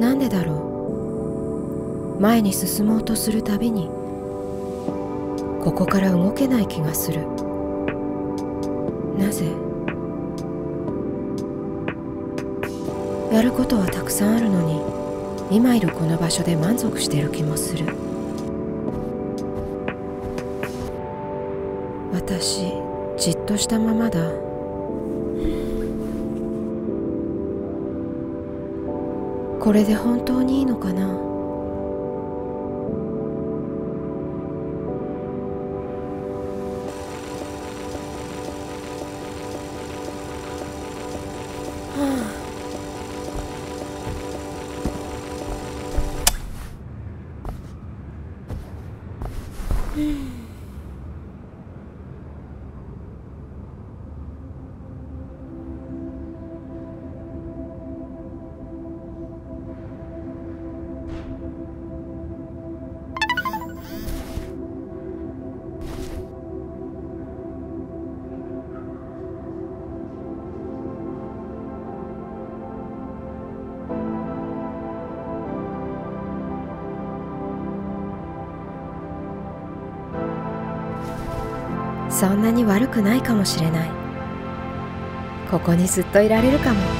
なんでだろう。前に進もうとするたびにここから動けない気がする。なぜ？やることはたくさんあるのに、今いるこの場所で満足している気もする。私、じっとしたままだ。これで本当にいいのかな。そんなに悪くないかもしれない。ここにずっといられるかも。